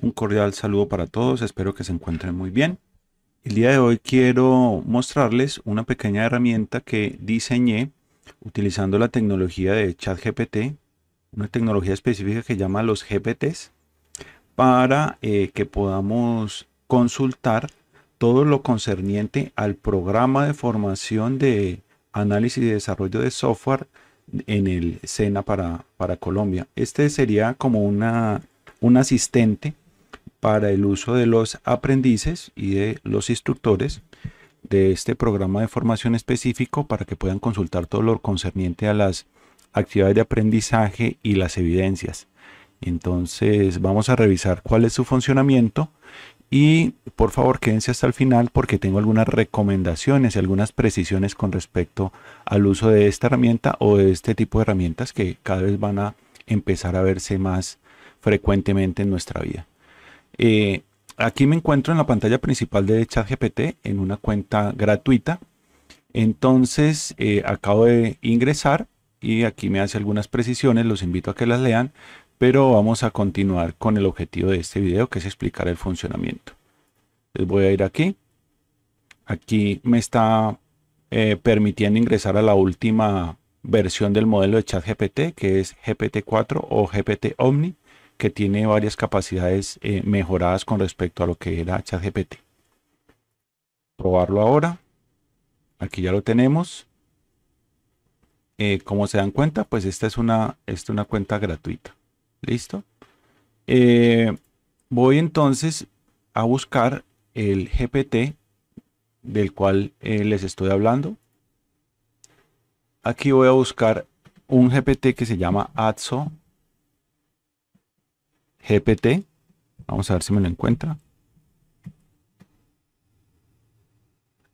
Un cordial saludo para todos, espero que se encuentren muy bien. El día de hoy quiero mostrarles una pequeña herramienta que diseñé utilizando la tecnología de ChatGPT, una tecnología específica que llama los GPTs, para que podamos consultar todo lo concerniente al programa de formación de análisis y desarrollo de software en el SENA para Colombia. Este sería como un asistente para el uso de los aprendices y de los instructores de este programa de formación específico para que puedan consultar todo lo concerniente a las actividades de aprendizaje y las evidencias. Entonces vamos a revisar cuál es su funcionamiento y por favor quédense hasta el final porque tengo algunas recomendaciones y algunas precisiones con respecto al uso de esta herramienta o de este tipo de herramientas que cada vez van a empezar a verse más frecuentemente en nuestra vida. Aquí me encuentro en la pantalla principal de ChatGPT en una cuenta gratuita. Entonces acabo de ingresar y aquí me hace algunas precisiones, los invito a que las lean, pero vamos a continuar con el objetivo de este video, que es explicar el funcionamiento. Entonces voy a ir aquí. Aquí me está permitiendo ingresar a la última versión del modelo de ChatGPT, que es GPT-4 o GPT Omni, que tiene varias capacidades mejoradas con respecto a lo que era ChatGPT. Probarlo ahora. Aquí ya lo tenemos. Como se dan cuenta, pues esta es una cuenta gratuita. ¿Listo? Voy entonces a buscar el GPT del cual les estoy hablando. Aquí voy a buscar un GPT que se llama ADSO-GPT. Vamos a ver si me lo encuentra.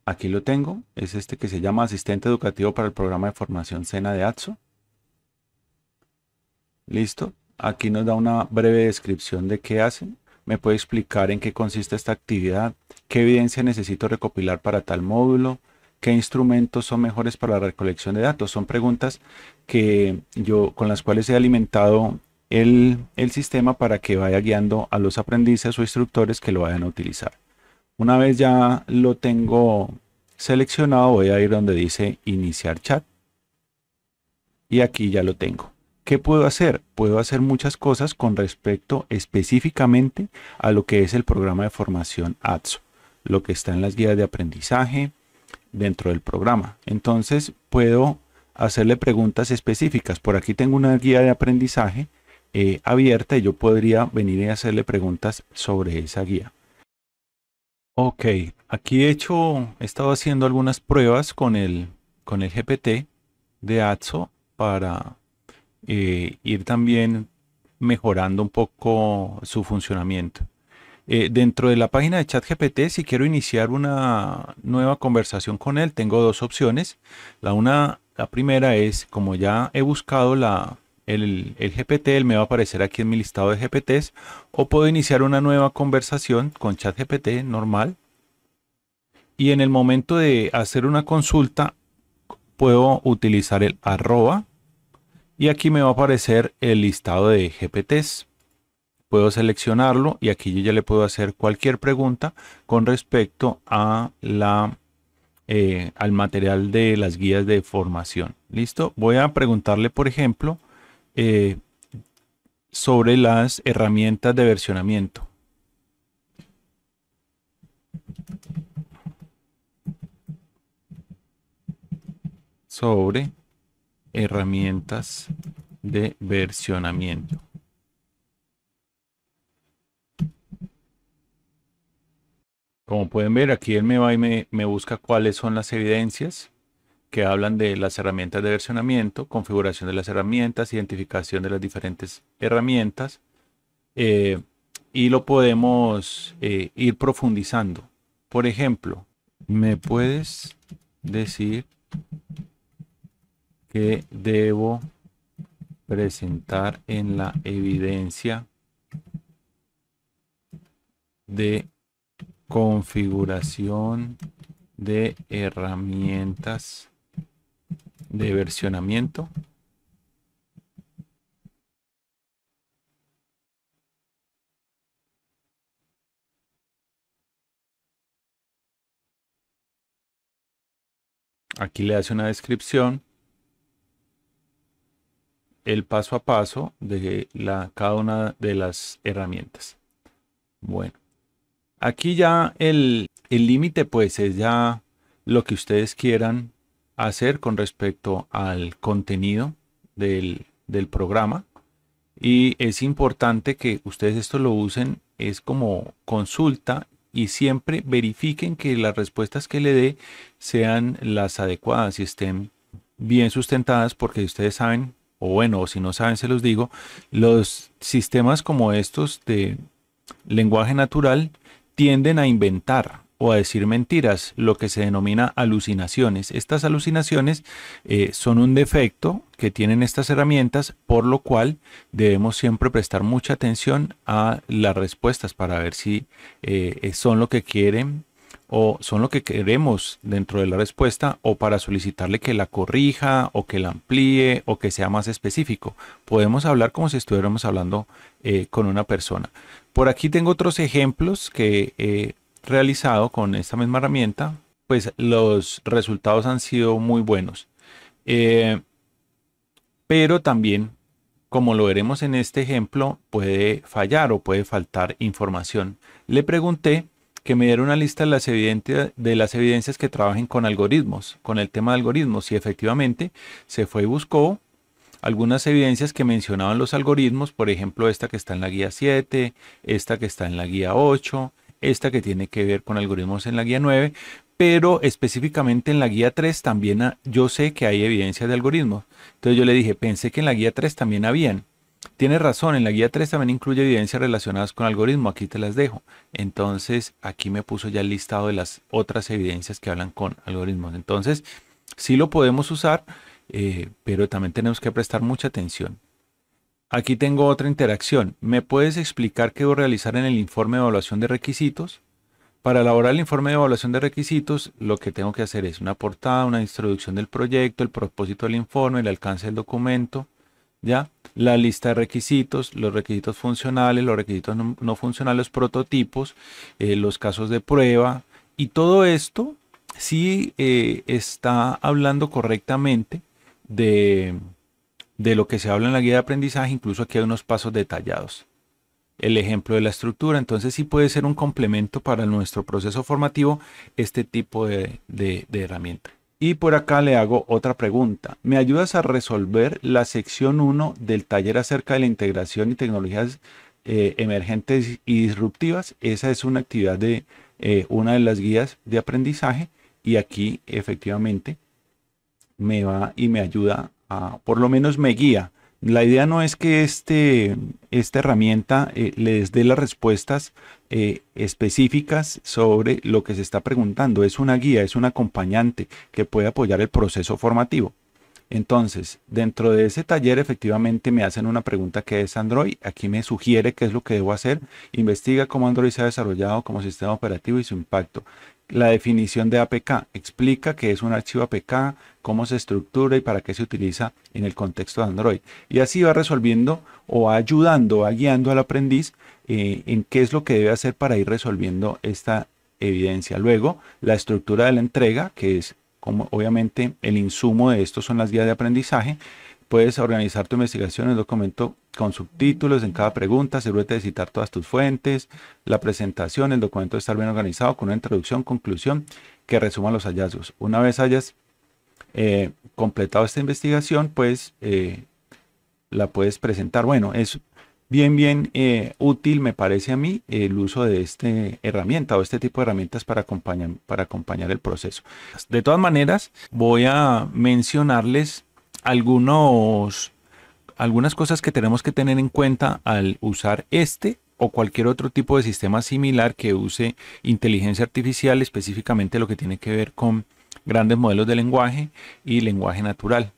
Aquí lo tengo. Es este que se llama Asistente Educativo para el Programa de Formación SENA de ADSO. Listo. Aquí nos da una breve descripción de qué hacen. Me puede explicar en qué consiste esta actividad, qué evidencia necesito recopilar para tal módulo, qué instrumentos son mejores para la recolección de datos. Son preguntas que yo, con las cuales he alimentado el sistema para que vaya guiando a los aprendices o instructores que lo vayan a utilizar. Una vez ya lo tengo seleccionado, voy a ir donde dice iniciar chat. Y aquí ya lo tengo. ¿Qué puedo hacer? Puedo hacer muchas cosas con respecto específicamente a lo que es el programa de formación ADSO, lo que está en las guías de aprendizaje dentro del programa. Entonces puedo hacerle preguntas específicas. Por aquí tengo una guía de aprendizaje abierta y yo podría venir y hacerle preguntas sobre esa guía. Ok, aquí he estado haciendo algunas pruebas con el GPT de ADSO para ir también mejorando un poco su funcionamiento. Dentro de la página de ChatGPT, si quiero iniciar una nueva conversación con él, tengo dos opciones. La primera es, como ya he buscado el GPT, él me va a aparecer aquí en mi listado de GPTs, o puedo iniciar una nueva conversación con ChatGPT normal. Y en el momento de hacer una consulta, puedo utilizar el arroba. Y aquí me va a aparecer el listado de GPTs. Puedo seleccionarlo y aquí yo ya le puedo hacer cualquier pregunta con respecto a al material de las guías de formación. ¿Listo? Voy a preguntarle, por ejemplo, sobre las herramientas de versionamiento. Sobre herramientas de versionamiento. Como pueden ver, aquí él me va y me busca cuáles son las evidencias que hablan de las herramientas de versionamiento, configuración de las herramientas, identificación de las diferentes herramientas, y lo podemos ir profundizando. Por ejemplo, ¿me puedes decir que debo presentar en la evidencia de configuración de herramientas de versionamiento? Aquí le hace una descripción, el paso a paso de cada una de las herramientas. Bueno, aquí ya el límite pues es ya lo que ustedes quieran hacer con respecto al contenido del programa. Y es importante que ustedes esto lo usen, es como consulta, y siempre verifiquen que las respuestas que le dé sean las adecuadas y estén bien sustentadas, porque ustedes saben, o bueno, si no saben se los digo, los sistemas como estos de lenguaje natural tienden a inventar o a decir mentiras, lo que se denomina alucinaciones. Estas alucinaciones son un defecto que tienen estas herramientas, por lo cual debemos siempre prestar mucha atención a las respuestas para ver si son lo que quieren o son lo que queremos dentro de la respuesta, o para solicitarle que la corrija o que la amplíe o que sea más específico. Podemos hablar como si estuviéramos hablando con una persona. Por aquí tengo otros ejemplos que realizado con esta misma herramienta, pues los resultados han sido muy buenos, pero también, como lo veremos en este ejemplo, puede fallar o puede faltar información. Le pregunté que me diera una lista de las evidencias que trabajen con algoritmos, con el tema de algoritmos, y efectivamente se fue y buscó algunas evidencias que mencionaban los algoritmos, por ejemplo esta que está en la guía 7, esta que está en la guía 8, esta que tiene que ver con algoritmos en la guía 9, pero específicamente en la guía 3 también yo sé que hay evidencia de algoritmos. Entonces yo le dije, pensé que en la guía 3 también habían. Tiene razón, en la guía 3 también incluye evidencias relacionadas con algoritmo, aquí te las dejo. Entonces aquí me puso ya el listado de las otras evidencias que hablan con algoritmos. Entonces sí lo podemos usar, pero también tenemos que prestar mucha atención. Aquí tengo otra interacción. ¿Me puedes explicar qué debo realizar en el informe de evaluación de requisitos? Para elaborar el informe de evaluación de requisitos, lo que tengo que hacer es una portada, una introducción del proyecto, el propósito del informe, el alcance del documento, ¿ya? La lista de requisitos, los requisitos funcionales, los requisitos no funcionales, los prototipos, los casos de prueba, y todo esto sí está hablando correctamente de lo que se habla en la guía de aprendizaje. Incluso aquí hay unos pasos detallados, el ejemplo de la estructura. Entonces sí puede ser un complemento para nuestro proceso formativo este tipo de herramienta. Y por acá le hago otra pregunta. ¿Me ayudas a resolver la sección 1 del taller acerca de la integración y tecnologías emergentes y disruptivas? Esa es una actividad de una de las guías de aprendizaje, y aquí efectivamente me va y me ayuda. Por lo menos me guía. La idea no es que esta herramienta les dé las respuestas específicas sobre lo que se está preguntando. Es una guía, es un acompañante que puede apoyar el proceso formativo. Entonces, dentro de ese taller efectivamente me hacen una pregunta que es Android. Aquí me sugiere qué es lo que debo hacer. Investiga cómo Android se ha desarrollado como sistema operativo y su impacto. La definición de APK. Explica qué es un archivo APK, cómo se estructura y para qué se utiliza en el contexto de Android. Y así va resolviendo o va ayudando, va guiando al aprendiz en qué es lo que debe hacer para ir resolviendo esta evidencia. Luego, la estructura de la entrega, que es como obviamente el insumo de esto son las guías de aprendizaje. Puedes organizar tu investigación en el documento con subtítulos en cada pregunta, asegúrate de citar todas tus fuentes, la presentación, el documento debe estar bien organizado con una introducción, conclusión, que resuma los hallazgos. Una vez hayas completado esta investigación, pues la puedes presentar. Bueno, es bien útil, me parece a mí, el uso de esta herramienta o este tipo de herramientas para acompañar el proceso. De todas maneras, voy a mencionarles algunas cosas que tenemos que tener en cuenta al usar este o cualquier otro tipo de sistema similar que use inteligencia artificial, específicamente lo que tiene que ver con grandes modelos de lenguaje y lenguaje natural.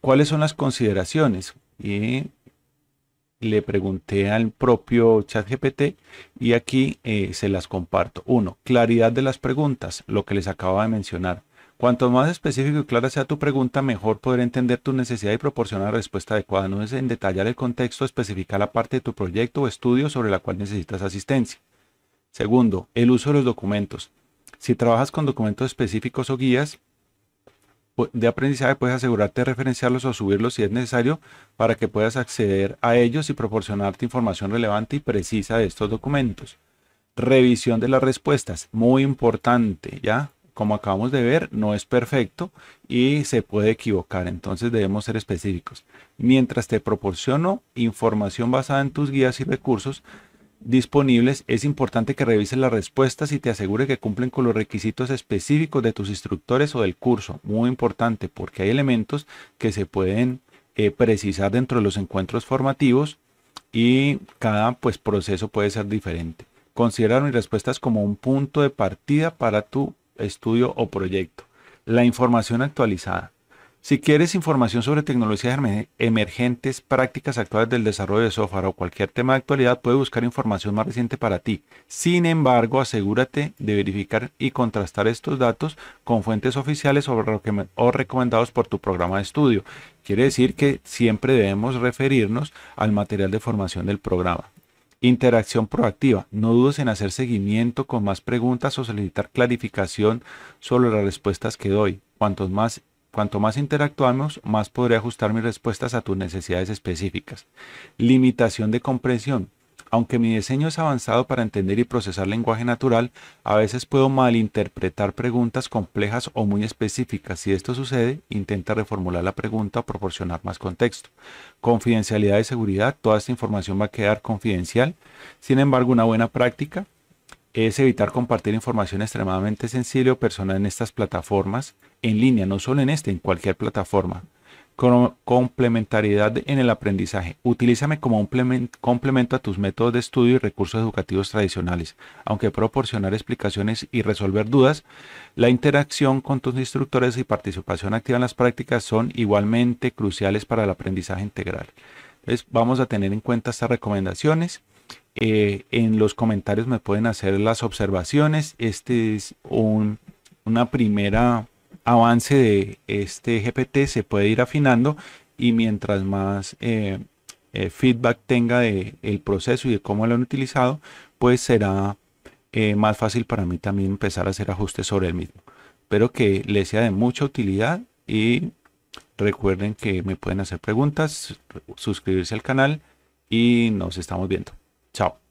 ¿Cuáles son las consideraciones? Le pregunté al propio ChatGPT y aquí se las comparto. 1. Claridad de las preguntas, lo que les acabo de mencionar. Cuanto más específico y clara sea tu pregunta, mejor poder entender tu necesidad y proporcionar la respuesta adecuada. No es en detallar el contexto, especificar la parte de tu proyecto o estudio sobre la cual necesitas asistencia. 2. El uso de los documentos. Si trabajas con documentos específicos o guías, de aprendizaje, puedes asegurarte de referenciarlos o subirlos si es necesario para que puedas acceder a ellos y proporcionarte información relevante y precisa de estos documentos. Revisión de las respuestas, muy importante, ¿ya? Como acabamos de ver, no es perfecto y se puede equivocar, entonces debemos ser específicos. Mientras te proporciono información basada en tus guías y recursos disponibles, es importante que revises las respuestas y te asegures que cumplen con los requisitos específicos de tus instructores o del curso. Muy importante, porque hay elementos que se pueden precisar dentro de los encuentros formativos y cada proceso puede ser diferente. Considerar mis respuestas como un punto de partida para tu estudio o proyecto. La información actualizada. Si quieres información sobre tecnologías emergentes, prácticas actuales del desarrollo de software o cualquier tema de actualidad, puedes buscar información más reciente para ti. Sin embargo, asegúrate de verificar y contrastar estos datos con fuentes oficiales o recomendados por tu programa de estudio. Quiere decir que siempre debemos referirnos al material de formación del programa. Interacción proactiva. No dudes en hacer seguimiento con más preguntas o solicitar clarificación sobre las respuestas que doy. Cuanto más interactuamos, más podré ajustar mis respuestas a tus necesidades específicas. Limitación de comprensión. Aunque mi diseño es avanzado para entender y procesar lenguaje natural, a veces puedo malinterpretar preguntas complejas o muy específicas. Si esto sucede, intenta reformular la pregunta o proporcionar más contexto. Confidencialidad y seguridad. Toda esta información va a quedar confidencial. Sin embargo, una buena práctica es evitar compartir información extremadamente sensible o personal en estas plataformas en línea, no solo en en cualquier plataforma. Complementariedad en el aprendizaje. Utilízame como un complemento a tus métodos de estudio y recursos educativos tradicionales. Aunque proporcionar explicaciones y resolver dudas, la interacción con tus instructores y participación activa en las prácticas son igualmente cruciales para el aprendizaje integral. Entonces, vamos a tener en cuenta estas recomendaciones. En los comentarios me pueden hacer las observaciones. Este es una primera avance de este GPT, se puede ir afinando y mientras más feedback tenga del proceso y de cómo lo han utilizado, pues será más fácil para mí también empezar a hacer ajustes sobre el mismo. Espero que les sea de mucha utilidad y recuerden que me pueden hacer preguntas, suscribirse al canal y nos estamos viendo. Chao.